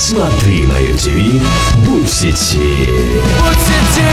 Смотри на Моё TV, будь в сети. Будь в сети!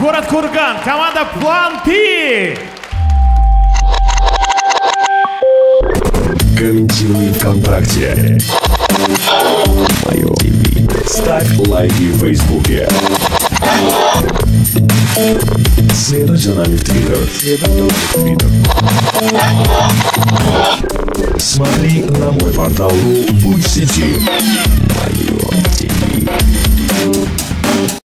Город Курган, команда План Пи! Комментируй ВКонтакте. Моё TV. Ставь лайки в Фейсбуке. Следуй за нами в Твиттер. Смотри на мой портал. Будь в сети. Моё TV.